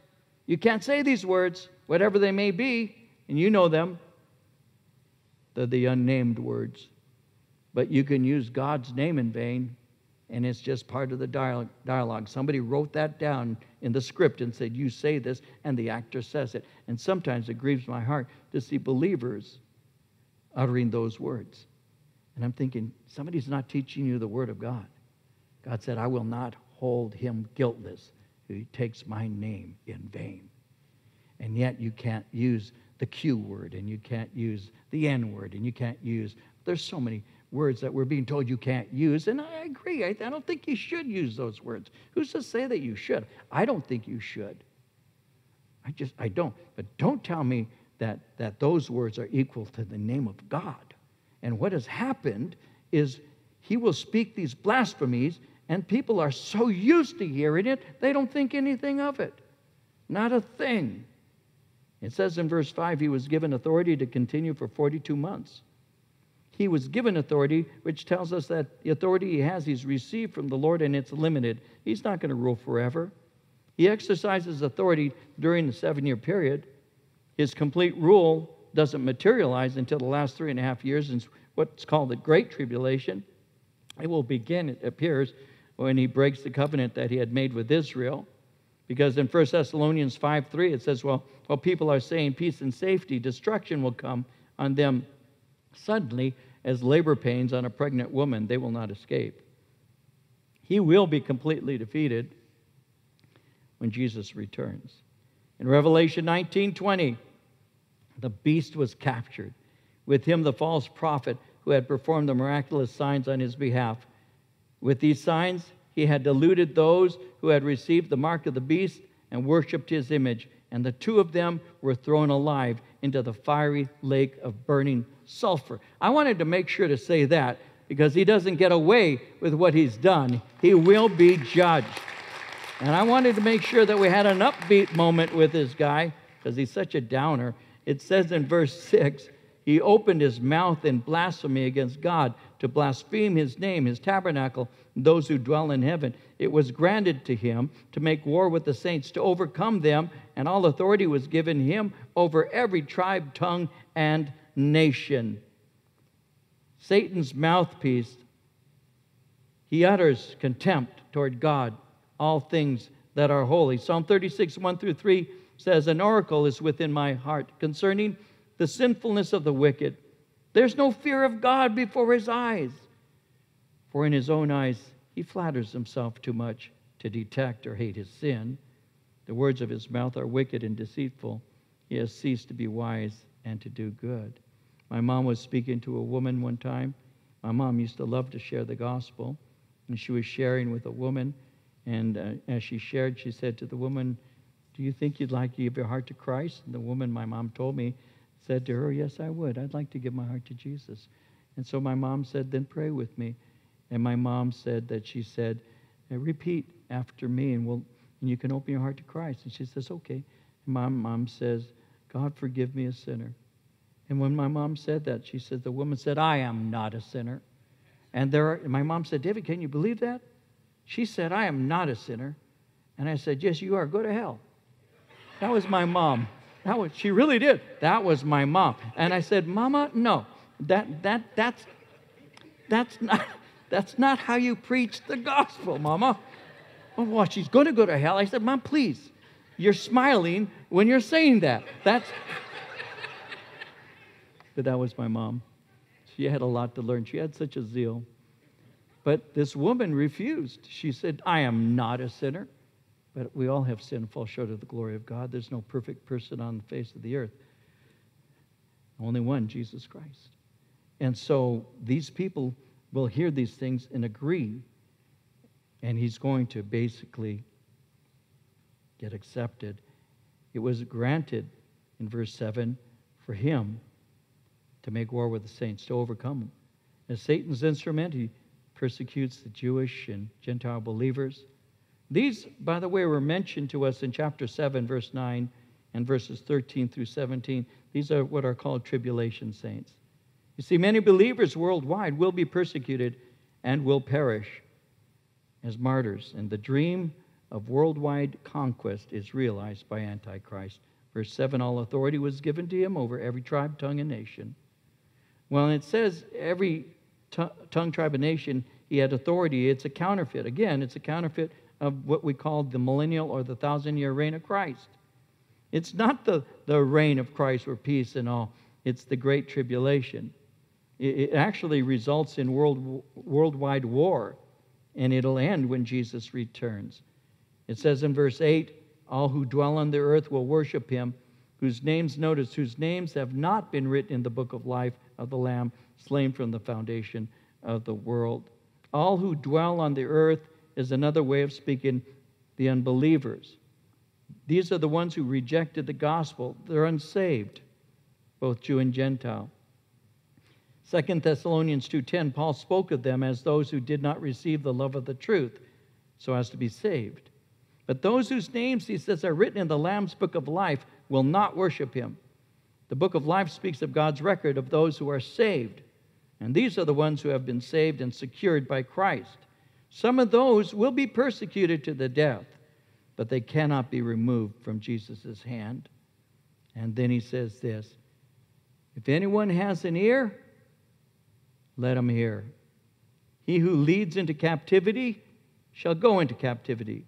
You can't say these words, whatever they may be, and you know them. They're the unnamed words. But you can use God's name in vain, and it's just part of the dialogue. Somebody wrote that down in the script and said, you say this, and the actor says it. And sometimes it grieves my heart to see believers uttering those words. And I'm thinking, somebody's not teaching you the word of God. God said, I will not hold him guiltless who takes my name in vain. And yet you can't use the Q word, and you can't use the N word, and you can't use, there's so many words that we're being told you can't use, and I agree. I don't think you should use those words. Who's to say that you should? I don't think you should. I don't. But don't tell me that those words are equal to the name of God. And what has happened is he will speak these blasphemies, and people are so used to hearing it, they don't think anything of it. Not a thing. It says in verse 5, he was given authority to continue for 42 months. He was given authority, which tells us that the authority he has, he's received from the Lord, and it's limited. He's not going to rule forever. He exercises authority during the 7-year period. His complete rule doesn't materialize until the last 3.5 years in what's called the Great Tribulation. It will begin, it appears, when he breaks the covenant that he had made with Israel. Because in 1 Thessalonians 5:3, it says, well, while people are saying peace and safety, destruction will come on them suddenly, as labor pains on a pregnant woman, they will not escape. He will be completely defeated when Jesus returns. In Revelation 19:20, the beast was captured. With him the false prophet who had performed the miraculous signs on his behalf. With these signs he had deluded those who had received the mark of the beast and worshipped his image. And the two of them were thrown alive into the fiery lake of burning sulfur. I wanted to make sure to say that because he doesn't get away with what he's done. He will be judged. And I wanted to make sure that we had an upbeat moment with this guy because he's such a downer. It says in verse 6, he opened his mouth in blasphemy against God to blaspheme his name, his tabernacle, and those who dwell in heaven. It was granted to him to make war with the saints, to overcome them, and all authority was given him over every tribe, tongue, and nation. Satan's mouthpiece, he utters contempt toward God, all things that are holy. Psalm 36:1-3 says, an oracle is within my heart concerning the sinfulness of the wicked. There's no fear of God before his eyes. For in his own eyes, he flatters himself too much to detect or hate his sin. The words of his mouth are wicked and deceitful. He has ceased to be wise and to do good. My mom was speaking to a woman one time. My mom used to love to share the gospel. And she was sharing with a woman. And as she shared, she said to the woman, do you think you'd like to give your heart to Christ? And the woman, my mom told me, said to her, yes, I would. I'd like to give my heart to Jesus. And so my mom said, then pray with me. And my mom said that she said, repeat after me, and you can open your heart to Christ. And she says, okay. And my mom says, God, forgive me, a sinner. And when my mom said that, she said, the woman said, I am not a sinner. And my mom said, David, can you believe that? She said, I am not a sinner. And I said, yes, you are. Go to hell. That was my mom. She really did. That was my mom. And I said, Mama, no, that's not how you preach the gospel, Mama. Oh, well, she's going to go to hell. I said, Mom, please, you're smiling when you're saying that. But that was my mom. She had a lot to learn. She had such a zeal. But this woman refused. She said, I am not a sinner. But we all have sinned and fall short of the glory of God. There's no perfect person on the face of the earth. Only one, Jesus Christ. And so these people will hear these things and agree, and he's going to basically get accepted. It was granted in verse 7 for him to make war with the saints, to overcome them. As Satan's instrument, he persecutes the Jewish and Gentile believers. These, by the way, were mentioned to us in chapter 7, verse 9, and verses 13 through 17. These are what are called tribulation saints. You see, many believers worldwide will be persecuted and will perish as martyrs. And the dream of worldwide conquest is realized by Antichrist. Verse 7, all authority was given to him over every tribe, tongue, and nation. Well, it says every tongue, tribe, and nation, he had authority. It's a counterfeit. Again, it's a counterfeit of what we call the millennial or the thousand-year reign of Christ. It's not the reign of Christ or peace and all. It's the Great Tribulation. It actually results in worldwide war, and it'll end when Jesus returns. It says in verse 8, all who dwell on the earth will worship him, whose names, notice, whose names have not been written in the book of life of the Lamb, slain from the foundation of the world. All who dwell on the earth is another way of speaking the unbelievers. These are the ones who rejected the gospel. They're unsaved, both Jew and Gentile. 2 Thessalonians 2:10, Paul spoke of them as those who did not receive the love of the truth so as to be saved. But those whose names, he says, are written in the Lamb's book of life will not worship him. The book of life speaks of God's record of those who are saved. And these are the ones who have been saved and secured by Christ. Some of those will be persecuted to the death, but they cannot be removed from Jesus' hand. And then he says this, if anyone has an ear, let him hear. He who leads into captivity shall go into captivity.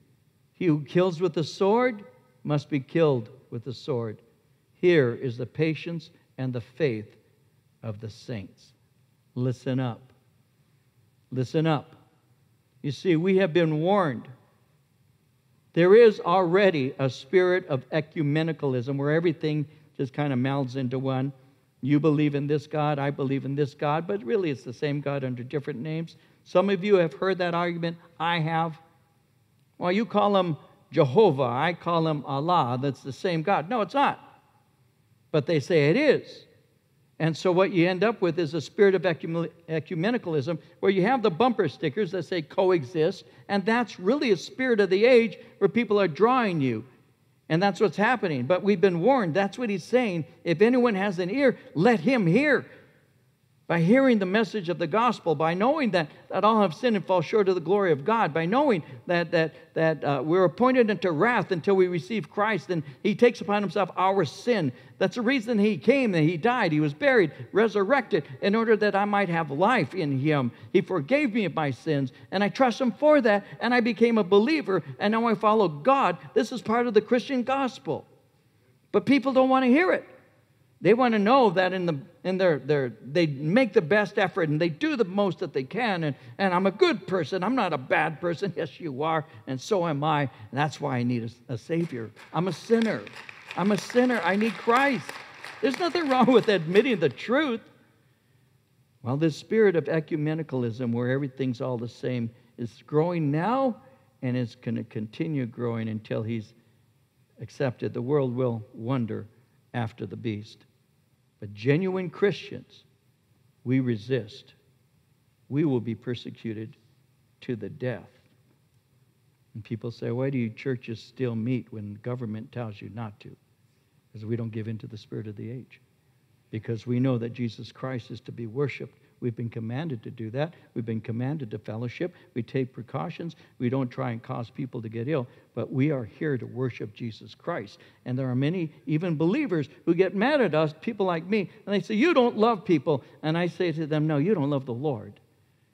He who kills with the sword must be killed with the sword. Here is the patience and the faith of the saints. Listen up. Listen up. You see, we have been warned. There is already a spirit of ecumenicalism where everything just kind of melds into one. You believe in this God, I believe in this God, but really it's the same God under different names. Some of you have heard that argument. I have. Well, you call him Jehovah. I call him Allah. That's the same God. No, it's not. But they say it is. And so what you end up with is a spirit of ecumenicalism where you have the bumper stickers that say coexist, and that's really a spirit of the age where people are drawing you. And that's what's happening. But we've been warned. That's what he's saying. If anyone has an ear, let him hear. By hearing the message of the gospel, by knowing that all have sinned and fall short of the glory of God, by knowing that we're appointed unto wrath until we receive Christ, and he takes upon himself our sin. That's the reason he came, that he died, he was buried, resurrected, in order that I might have life in him. He forgave me of my sins, and I trust him for that, and I became a believer, and now I follow God. This is part of the Christian gospel. But people don't want to hear it. They want to know that they make the best effort and they do the most that they can. And I'm a good person. I'm not a bad person. Yes, you are. And so am I. And that's why I need a Savior. I'm a sinner. I'm a sinner. I need Christ. There's nothing wrong with admitting the truth. Well, this spirit of ecumenicalism where everything's all the same is growing now and it's going to continue growing until he's accepted. The world will wonder after the beast. But genuine Christians, we resist. We will be persecuted to the death. And people say, why do you churches still meet when government tells you not to? Because we don't give in to the spirit of the age. Because we know that Jesus Christ is to be worshipped. We've been commanded to do that. We've been commanded to fellowship. We take precautions. We don't try and cause people to get ill. But we are here to worship Jesus Christ. And there are many, even believers, who get mad at us, people like me, and they say, you don't love people. And I say to them, no, you don't love the Lord.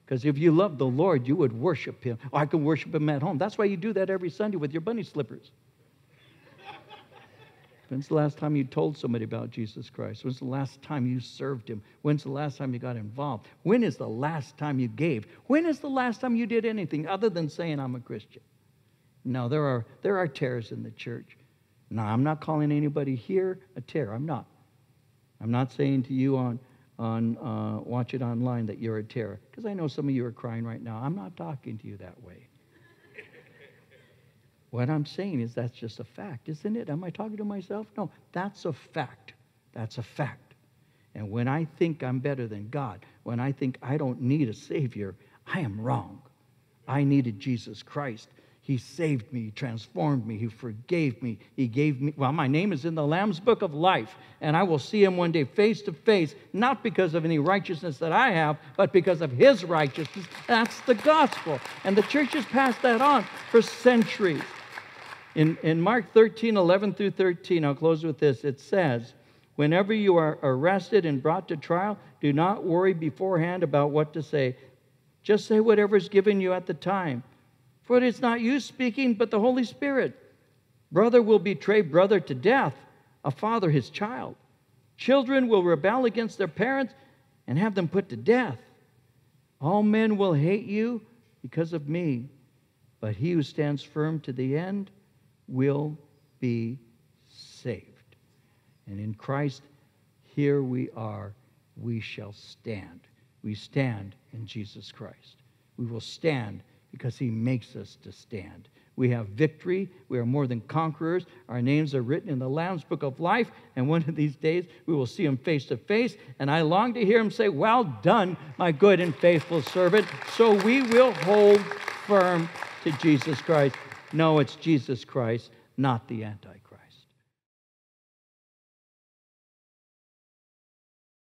Because if you loved the Lord, you would worship him. Oh, I can worship him at home. That's why you do that every Sunday with your bunny slippers. When's the last time you told somebody about Jesus Christ? When's the last time you served him? When's the last time you got involved? When is the last time you gave? When is the last time you did anything other than saying, I'm a Christian? No, there are tares in the church. No, I'm not calling anybody here a tare. I'm not. I'm not saying to you on, on watch it online that you're a terror. Because I know some of you are crying right now. I'm not talking to you that way. What I'm saying is that's just a fact, isn't it? Am I talking to myself? No, that's a fact. That's a fact. And when I think I'm better than God, when I think I don't need a Savior, I am wrong. I needed Jesus Christ. He saved me. He transformed me. He forgave me. He gave me. Well, my name is in the Lamb's Book of Life, and I will see him one day face to face, not because of any righteousness that I have, but because of his righteousness. That's the gospel. And the church has passed that on for centuries. In Mark 13, 11 through 13, I'll close with this. It says, "Whenever you are arrested and brought to trial, do not worry beforehand about what to say. Just say whatever is given you at the time. For it is not you speaking, but the Holy Spirit. Brother will betray brother to death, a father his child. Children will rebel against their parents and have them put to death. All men will hate you because of me, but he who stands firm to the end will be saved." And in Christ, here we are, we shall stand. We stand in Jesus Christ. We will stand because he makes us to stand. We have victory. We are more than conquerors. Our names are written in the Lamb's Book of Life, and one of these days we will see him face to face, and I long to hear him say, "Well done, my good and faithful servant." So we will hold firm to Jesus Christ. No, it's Jesus Christ, not the Antichrist.